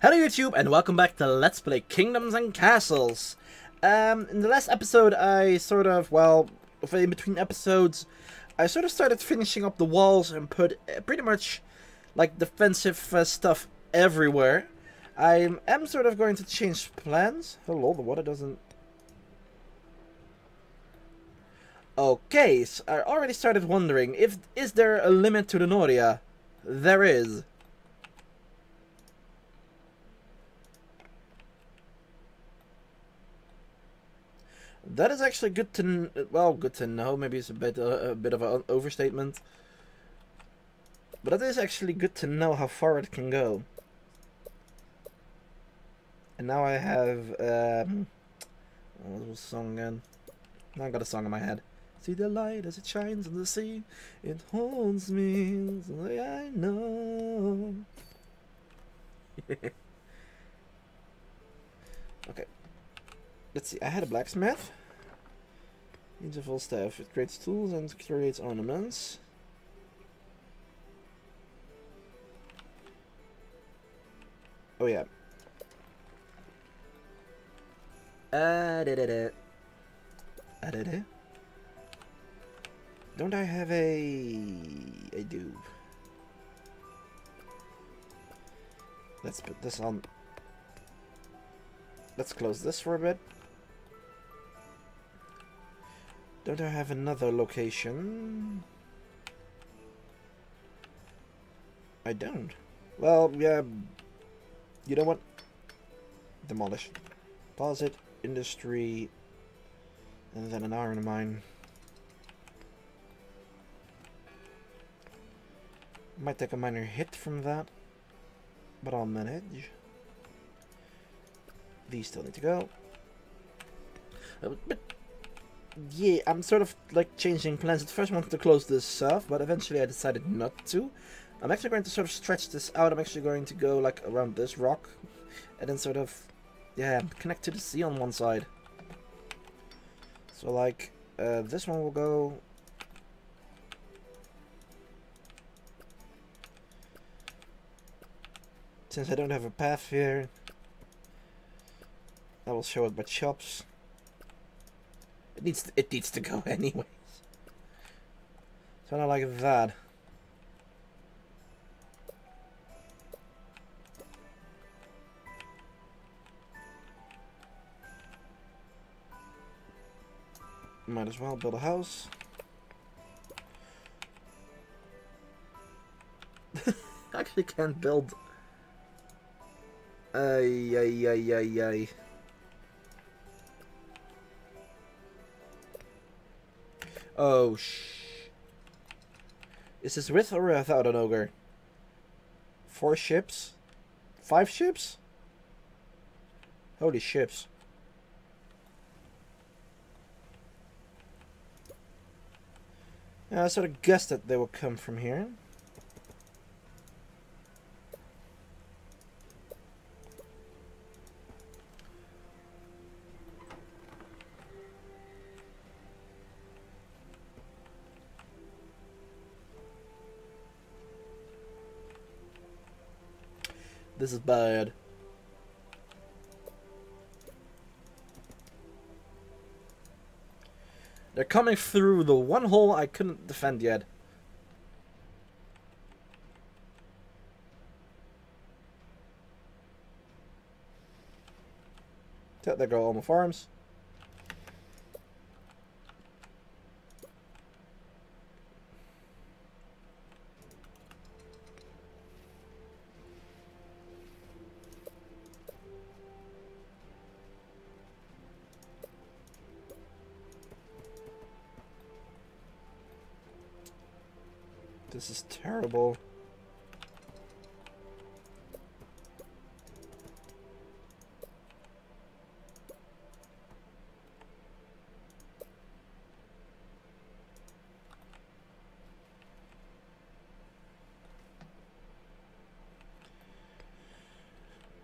Hello YouTube and welcome back to Let's Play Kingdoms and Castles. In the last episode I sort of, well, in between episodes, I sort of started finishing up the walls and put pretty much like defensive stuff everywhere. I am sort of going to change plans. Hello, the water doesn't... Okay, so I already started wondering, is there a limit to the Noria? There is. That is actually good to, well, good to know. Maybe it's a bit of an overstatement, but that is actually good to know how far it can go. And now I have what was the song again? Now I got a song in my head. See the light as it shines on the sea. It holds me. I know. Okay. Let's see. I had a blacksmith. Interval staff. It creates tools and creates ornaments. Oh yeah. Don't I have a... I do. Let's put this on. Let's close this for a bit. Don't I have another location? I don't. Well, yeah. You know what? Demolish. Pause it. Industry. And then an iron mine. Might take a minor hit from that, but I'll manage. These still need to go. But yeah, I'm sort of like changing plans. At first I wanted to close this off, but eventually I decided not to. I'm actually going to sort of stretch this out. I'm actually going to go like around this rock and then sort of, yeah, connect to the sea on one side. So like this one will go since I don't have a path here. I will show it by chops. It needs to go anyways. So not like that. Might as well build a house. Actually can't build. Ay. Oh shh. Is this with or without an ogre? 4 ships? 5 ships? Holy ships. Yeah, I sort of guessed that they would come from here. This is bad. They're coming through the one hole I couldn't defend yet. There go all my farms. This is terrible.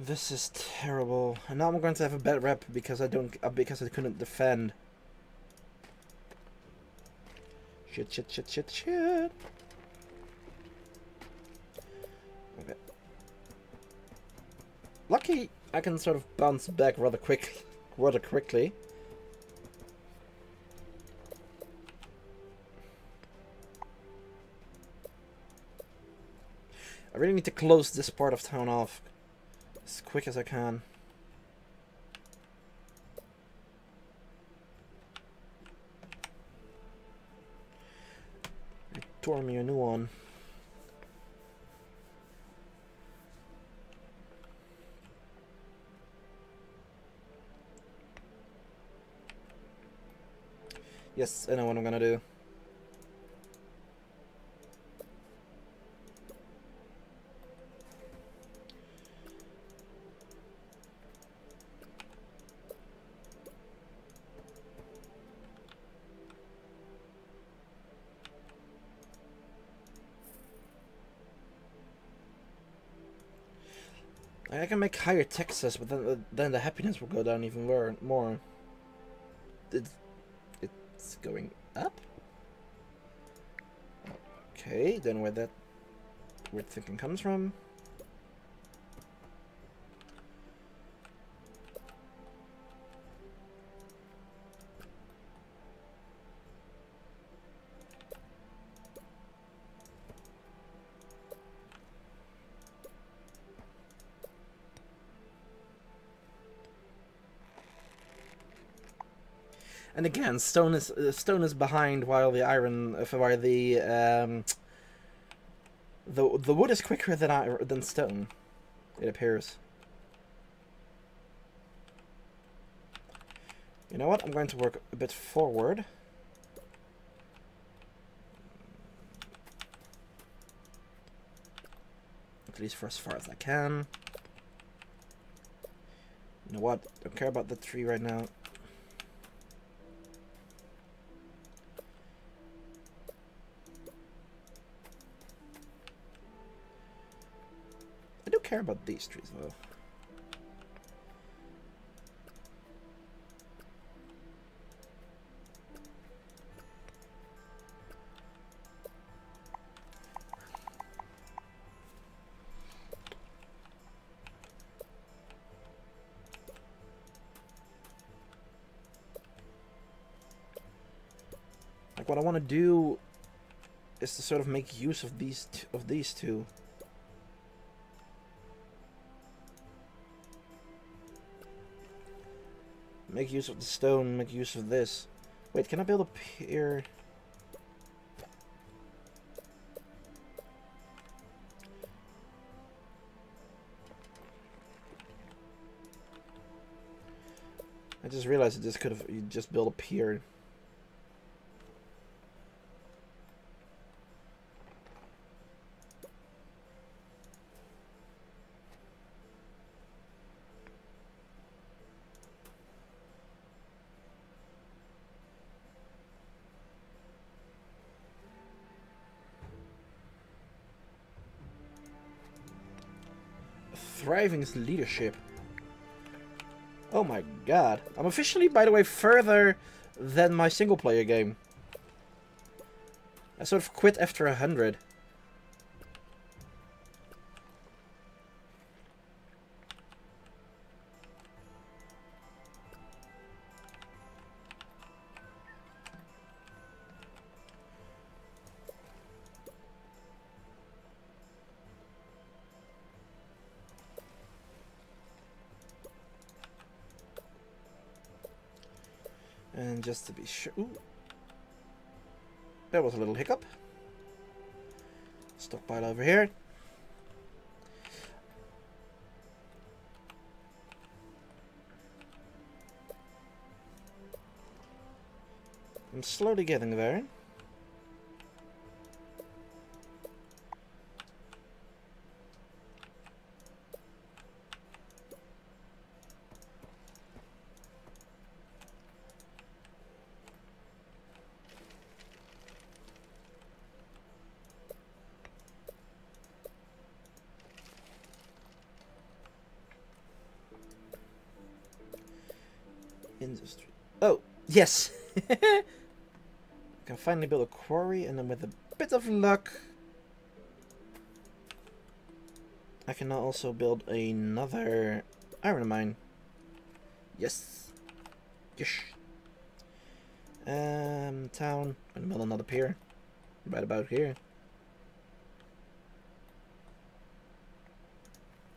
This is terrible. And now I'm going to have a bad rep because I couldn't defend. Shit. lucky I can sort of bounce back rather quickly. I really need to close this part of town off as quick as I can. It tore me a new one. Yes, I know what I'm gonna do. I can make higher taxes, but then the happiness will go down even more. It's going up. Okay, then where that weird thinking comes from. And again, stone is behind, while the iron, while the wood is quicker than stone, it appears. You know what? I'm going to work a bit forward. At least for as far as I can. You know what? Don't care about the tree right now. I don't care about these trees though. Like what I want to do is to sort of make use of these two. Make use of the stone, make use of this. Wait, can I build up here? I just realized this could have, you just build up here. Thriving is leadership. Oh my god. I'm officially, by the way, further than my single player game. I sort of quit after 100. And just to be sure, ooh, there was a little hiccup. Stockpile over here. I'm slowly getting there. Industry. Oh, yes! I can finally build a quarry, and then with a bit of luck I can now also build another iron mine. Yes. Yes. Town. I'm gonna build another pier. Right about here.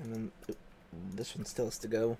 And then this one still has to go.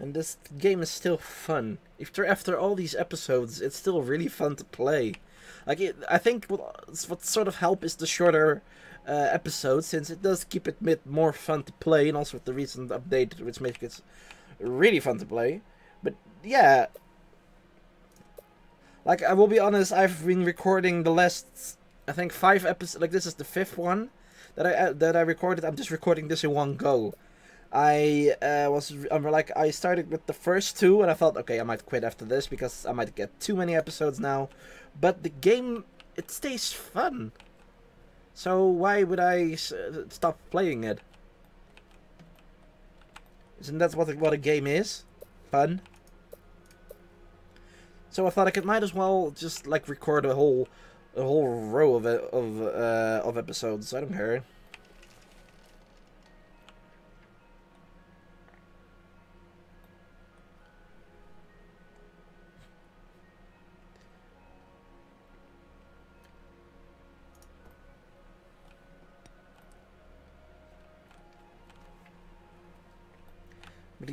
And this game is still fun. After all these episodes, it's still really fun to play. Like, I think what sort of help is the shorter episodes, since it does keep it more fun to play, and also with the recent update, which makes it really fun to play. But yeah, like, I will be honest, I've been recording the last, I think, 5 episodes. Like, this is the 5th one that I recorded. I'm just recording this in one go. I started with the first 2, and I thought, okay, I might quit after this because I might get too many episodes now. But the game, it stays fun. So why would I stop playing it? Isn't that what a game is? Fun. So I thought I might as well just like record a whole row of episodes. I don't care.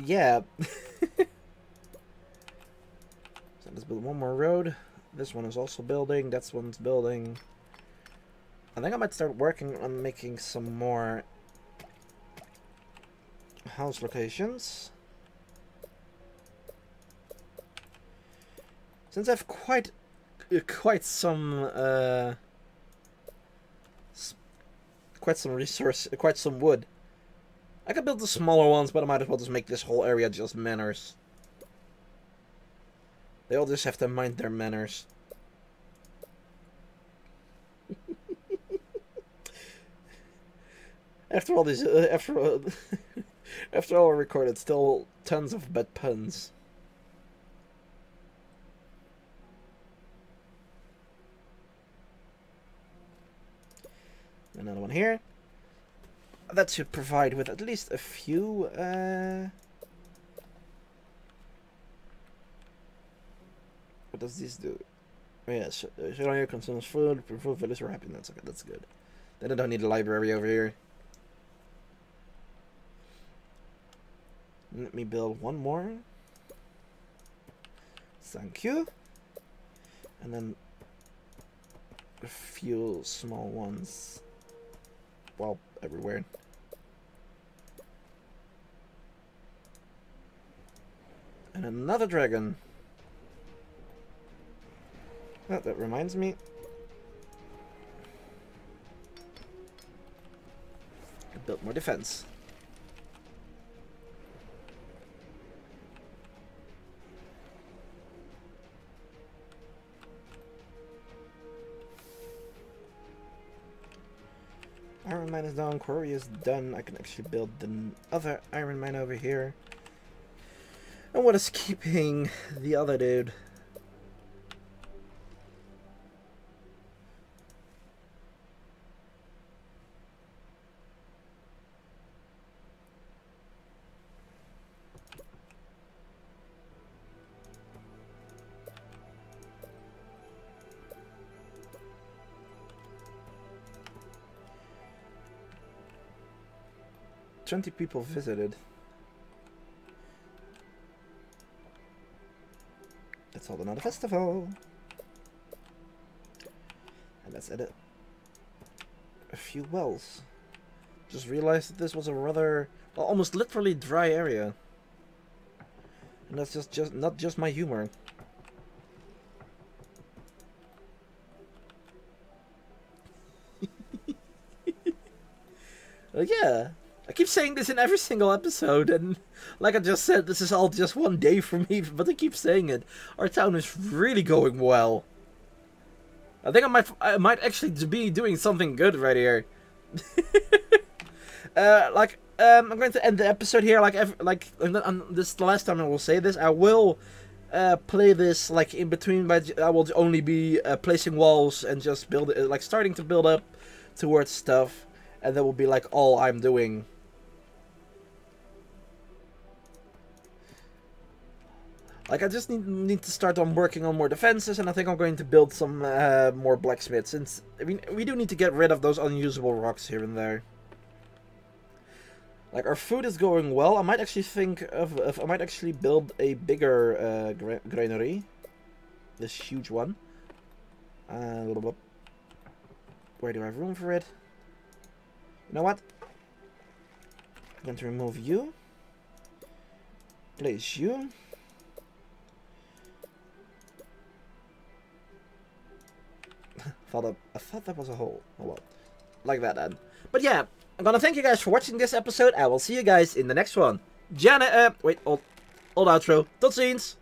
Yeah. So let's build one more road. This one is also building. That one's building. I think I might start working on making some more house locations. Since I have quite some resource, quite some wood. I could build the smaller ones, but I might as well just make this whole area just manors. They all just have to mind their manners. After all recorded, still tons of bad puns. Another one here. That should provide with at least a few what does this do? Yes, Noria consumes food, improve village or happiness. Okay, that's good. Then I don't need a library over here. Let me build one more. Thank you. And then a few small ones. Well, everywhere. And another dragon. Oh, that reminds me. I built more defense. Iron mine is down, quarry is done. I can actually build the other iron mine over here. And what is keeping the other dude? People visited. Let's hold another festival, and let's edit a few wells. Just realized that this was a rather, well, almost literally dry area, and that's just not just my humor. Yeah. I keep saying this in every single episode, and like I just said, this is all just one day for me, but I keep saying it. Our town is really going well. I think I might actually be doing something good right here. I'm going to end the episode here. Like this is the last time I will say this. I will play this like in between, but I will only be placing walls and just build it, like starting to build up towards stuff, and that will be like all I'm doing. Like, I just need to start on working on more defenses, and I think I'm going to build some more blacksmiths. Since, I mean, we do need to get rid of those unusable rocks here and there. Like, our food is going well. I might actually think of, I might actually build a bigger granary. This huge one. Where do I have room for it? You know what? I'm going to remove you. Place you. I thought that was a hole. Oh well. Like that then. But yeah, I'm gonna thank you guys for watching this episode. I will see you guys in the next one. Wait, old outro. Tot ziens!